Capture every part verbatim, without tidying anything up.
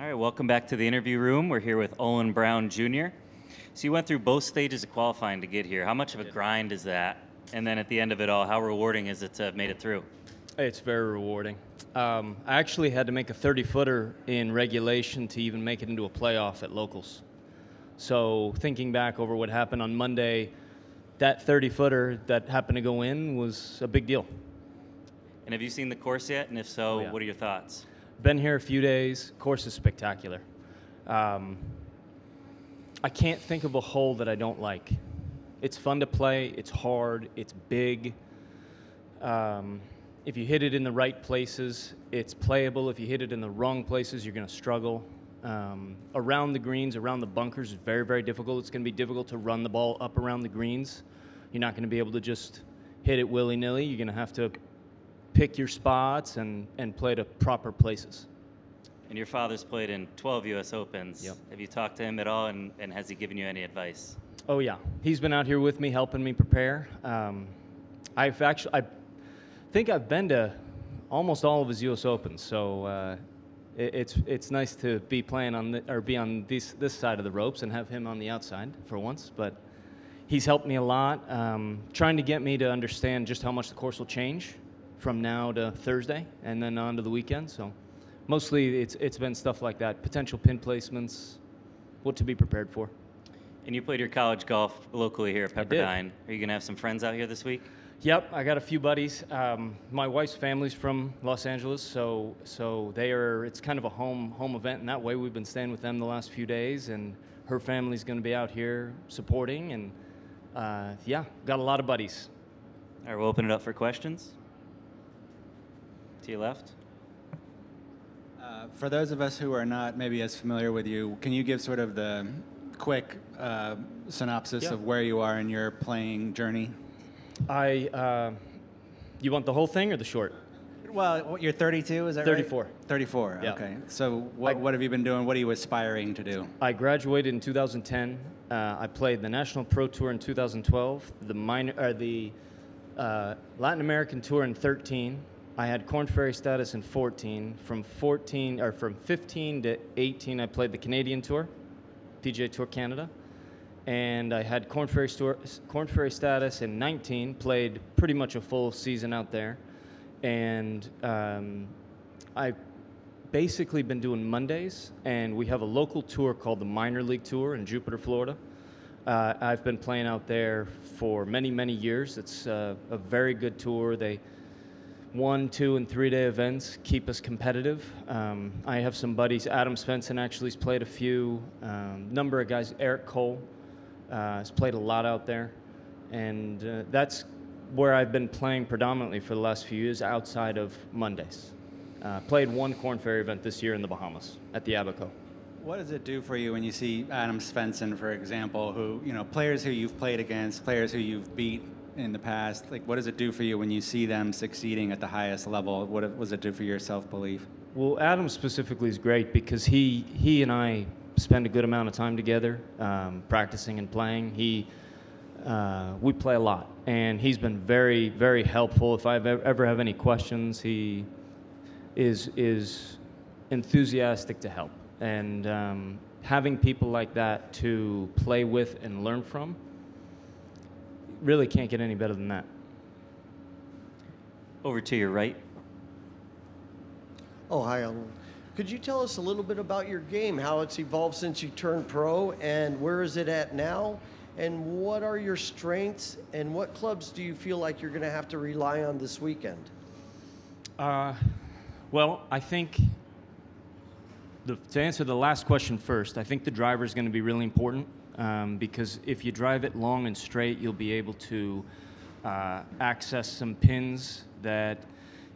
All right, welcome back to the interview room. We're here with Olin Browne Junior So you went through both stages of qualifying to get here. How much of a yeah. grind is that? And then at the end of it all, how rewarding is it to have made it through? It's very rewarding. Um, I actually had to make a thirty-footer in regulation to even make it into a playoff at locals. So thinking back over what happened on Monday, that thirty-footer that happened to go in was a big deal. And have you seen the course yet? And if so, oh, yeah. what are your thoughts? Been here a few days. Course is spectacular. Um, I can't think of a hole that I don't like. It's fun to play. It's hard. It's big. Um, If you hit it in the right places, it's playable. If you hit it in the wrong places, you're going to struggle. Um, around the greens, around the bunkers is very, very difficult. It's going to be difficult to run the ball up around the greens. You're not going to be able to just hit it willy-nilly. You're going to have to pick your spots and, and play to proper places. And your father's played in twelve U S Opens. Yep. Have you talked to him at all, and, and has he given you any advice? Oh, yeah. He's been out here with me, helping me prepare. Um, I've actually... I, I think I've been to almost all of his U S Opens, so uh, it, it's it's nice to be playing on the, or be on this this side of the ropes and have him on the outside for once. But he's helped me a lot, um, trying to get me to understand just how much the course will change from now to Thursday and then on to the weekend. So mostly it's it's been stuff like that, potential pin placements, what to be prepared for. And you played your college golf locally here at Pepperdine. Are you gonna have some friends out here this week? Yep, I got a few buddies. Um, my wife's family's from Los Angeles, so so they are. It's kind of a home home event, and that way we've been staying with them the last few days. And her family's going to be out here supporting, and uh, yeah, got a lot of buddies. All right, we'll open it up for questions. To your left. Uh, for those of us who are not maybe as familiar with you, can you give sort of the quick uh, synopsis yeah. of where you are in your playing journey? I, uh, you want the whole thing or the short? Well, you're thirty-two, is that thirty-four. Right? thirty-four. thirty-four, yeah. Okay. So what, I, what have you been doing? What are you aspiring to do? I graduated in two thousand ten. Uh, I played the National Pro Tour in two thousand twelve, the, minor, or the uh, Latin American Tour in thirteen. I had Korn Ferry status in fourteen. From fourteen, or from fifteen to eighteen, I played the Canadian Tour, P G A Tour Canada. And I had Korn Ferry, Korn Ferry status in nineteen, played pretty much a full season out there. And um, I've basically been doing Mondays, and we have a local tour called the Minor League Tour in Jupiter, Florida. Uh, I've been playing out there for many, many years. It's uh, a very good tour. They one, two, and three-day events keep us competitive. Um, I have some buddies. Adam Svensson actually's played a few. Um, number of guys. Eric Cole. Uh, has played a lot out there, and uh, that's where I've been playing predominantly for the last few years outside of Mondays. Uh, played one Korn Ferry event this year in the Bahamas at the Abaco. What does it do for you when you see Adam Svensson, for example, who, you know, players who you've played against, players who you've beat in the past, like what does it do for you when you see them succeeding at the highest level? What does it do for your self-belief? Well, Adam specifically is great because he, he and I spend a good amount of time together, um, practicing and playing. He, uh, we play a lot, and he's been very, very helpful. If I ever have any questions, he is is enthusiastic to help. And um, having people like that to play with and learn from, really can't get any better than that. Over to your right. Oh, hi, Olin. Could you tell us a little bit about your game, how it's evolved since you turned pro, and where is it at now, and what are your strengths, and what clubs do you feel like you're going to have to rely on this weekend? Uh, well, I think the, to answer the last question first, I think the driver is going to be really important um, because if you drive it long and straight, you'll be able to uh, access some pins that...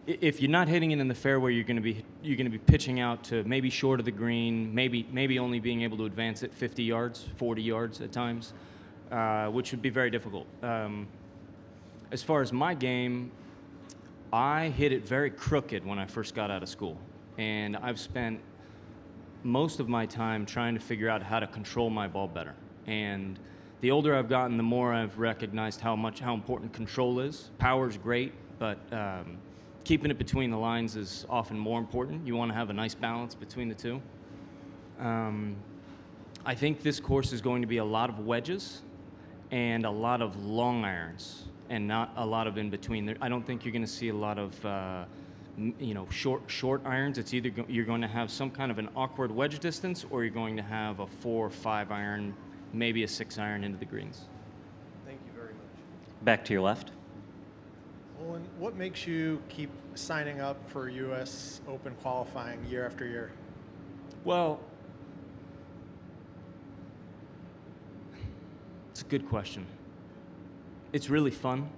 If you're not hitting it in the fairway, you're going to be you're going to be pitching out to maybe short of the green, maybe maybe only being able to advance it fifty yards, forty yards at times, uh, which would be very difficult. Um, as far as my game, I hit it very crooked when I first got out of school, and I've spent most of my time trying to figure out how to control my ball better. And the older I've gotten, the more I've recognized how much how important control is. Power's great, but um, keeping it between the lines is often more important. You want to have a nice balance between the two. Um, I think this course is going to be a lot of wedges and a lot of long irons and not a lot of in between. There, I don't think you're going to see a lot of uh, you know, short short irons. It's either go, you're going to have some kind of an awkward wedge distance, or you're going to have a four or five iron, maybe a six iron into the greens. Thank you very much. Back to your left. Olin, what makes you keep signing up for U S Open qualifying year after year? Well, it's a good question. It's really fun.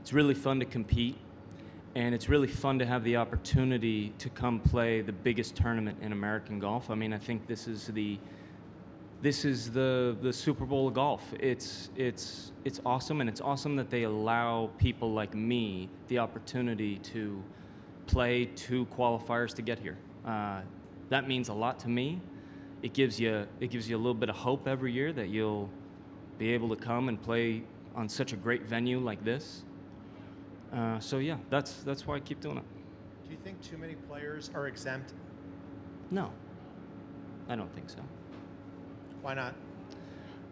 It's really fun to compete. And it's really fun to have the opportunity to come play the biggest tournament in American golf. I mean, I think this is the this is the the Super Bowl of golf. It's it's it's awesome, and it's awesome that they allow people like me the opportunity to play two qualifiers to get here. Uh, that means a lot to me. It gives you it gives you a little bit of hope every year that you'll be able to come and play on such a great venue like this. Uh, so yeah, that's that's why I keep doing it. Do you think too many players are exempt? No, I don't think so. Why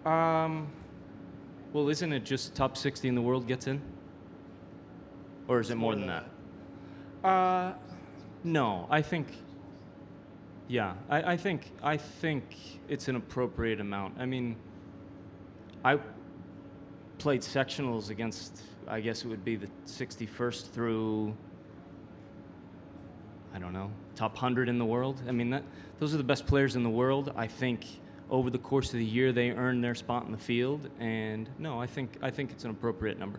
not? Um, well, isn't it just top sixty in the world gets in? Or is it's it more, more than, than that? that? Uh, no, I think, yeah, I, I think I think it's an appropriate amount. I mean, I played sectionals against, I guess it would be the sixty-first through, I don't know, top one hundred in the world. I mean, that, those are the best players in the world. I think over the course of the year, they earn their spot in the field. And no, I think, I think it's an appropriate number.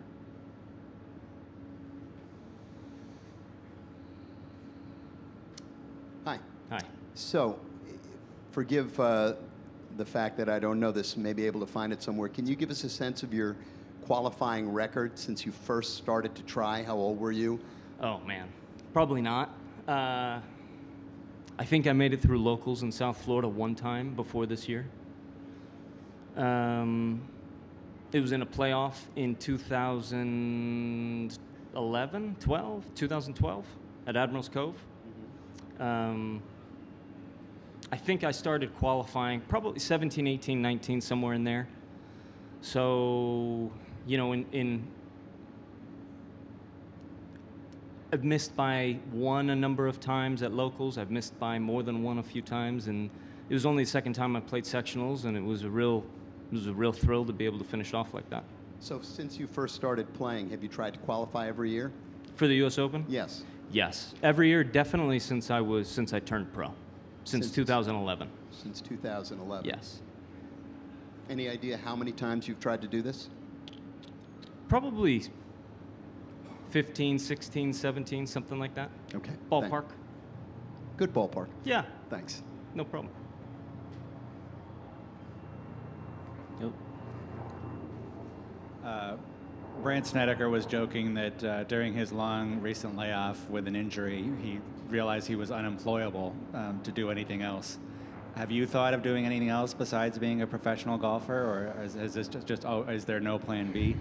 Hi. Hi. So, forgive uh, the fact that I don't know this, may be able to find it somewhere. Can you give us a sense of your qualifying record since you first started to try? How old were you? Oh man, probably not. Uh, I think I made it through locals in South Florida one time before this year. Um, it was in a playoff in two thousand eleven, twelve, twenty twelve at Admiral's Cove. Mm-hmm. um, I think I started qualifying probably seventeen, eighteen, nineteen, somewhere in there. So, you know, in, in I've missed by one a number of times at locals. I've missed by more than one a few times, and it was only the second time I played sectionals, and it was a real, it was a real thrill to be able to finish off like that. So, since you first started playing, have you tried to qualify every year? For the U S Open? Yes. Yes, every year, definitely since I was since I turned pro, since, since two thousand eleven. Since two thousand eleven. Yes. Any idea how many times you've tried to do this? Probably fifteen, sixteen, seventeen, something like that. Okay. Ballpark. Good ballpark. Yeah. Thanks. No problem. Yep. Uh, Brandt Snedeker was joking that uh, during his long recent layoff with an injury, he realized he was unemployable um, to do anything else. Have you thought of doing anything else besides being a professional golfer, or is, is this just, just oh, is there no plan B?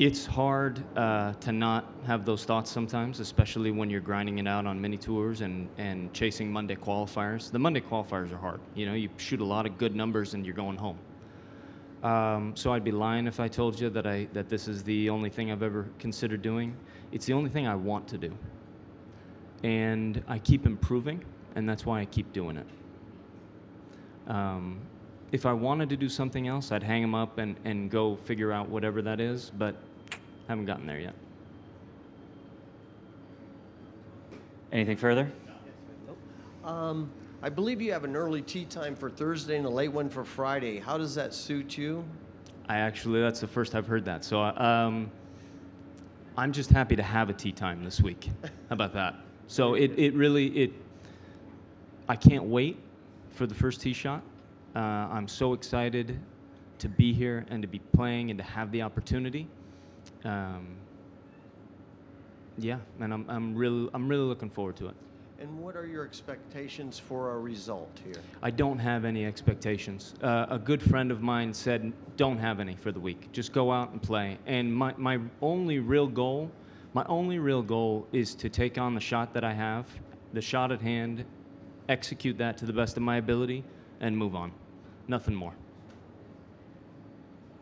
It's hard uh, to not have those thoughts sometimes, especially when you're grinding it out on mini tours and and chasing Monday qualifiers. The Monday qualifiers are hard. You know, you shoot a lot of good numbers and you're going home. Um, so I'd be lying if I told you that I that this is the only thing I've ever considered doing. It's the only thing I want to do, and I keep improving, and that's why I keep doing it. Um, if I wanted to do something else, I'd hang them up and, and go figure out whatever that is, but I haven't gotten there yet. Anything further? Um, I believe you have an early tee time for Thursday and a late one for Friday. How does that suit you? I actually, that's the first I've heard that. So um, I'm just happy to have a tee time this week. How about that? So it, it really, it, I can't wait for the first tee shot. Uh, I'm so excited to be here and to be playing and to have the opportunity. Um, yeah, and I'm I'm really I'm really looking forward to it. And what are your expectations for a result here? I don't have any expectations. Uh, a good friend of mine said, "Don't have any for the week. Just go out and play." And my my only real goal, my only real goal is to take on the shot that I have, the shot at hand, execute that to the best of my ability, and move on. Nothing more.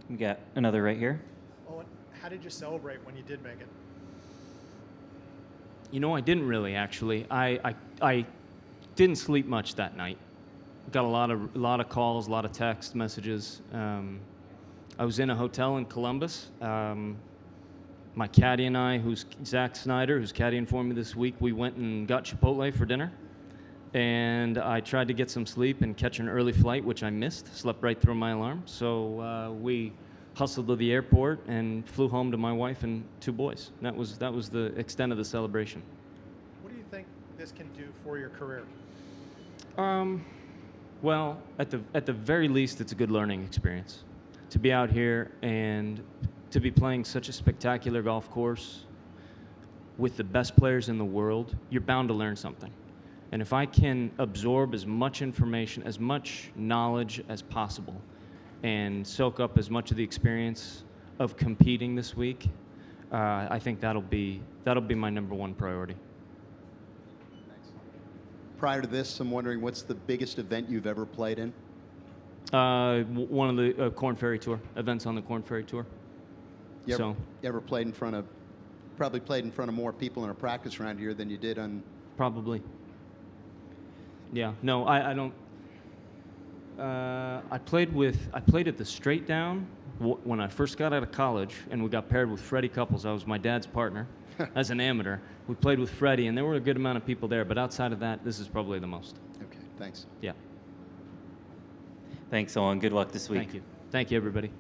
We got another right here. Olin, how did you celebrate when you did make it? You know, I didn't really, actually. I, I, I didn't sleep much that night. Got a lot of, a lot of calls, a lot of text messages. Um, I was in a hotel in Columbus. Um, my caddy and I, who's Zach Snyder, who's caddying for me this week, we went and got Chipotle for dinner. And I tried to get some sleep and catch an early flight, which I missed. Slept right through my alarm. So uh, we hustled to the airport and flew home to my wife and two boys. That was, that was the extent of the celebration. What do you think this can do for your career? Um, well, at the, at the very least, it's a good learning experience. To be out here and to be playing such a spectacular golf course with the best players in the world, you're bound to learn something. And if I can absorb as much information, as much knowledge as possible, and soak up as much of the experience of competing this week, uh, I think that'll be, that'll be my number one priority. Thanks. Prior to this, I'm wondering, what's the biggest event you've ever played in? Uh, one of the uh, Korn Ferry Tour, events on the Korn Ferry Tour. You ever, so. you ever played in front of, probably played in front of more people in a practice round here than you did on... Probably. Yeah, no, I, I don't, uh, I played with, I played at the Straight Down w when I first got out of college, and we got paired with Freddie Couples. I was my dad's partner as an amateur. We played with Freddie, and there were a good amount of people there, but outside of that, this is probably the most. Okay, thanks. Yeah. Thanks, Olin. Good luck this week. Thank you. Thank you, everybody.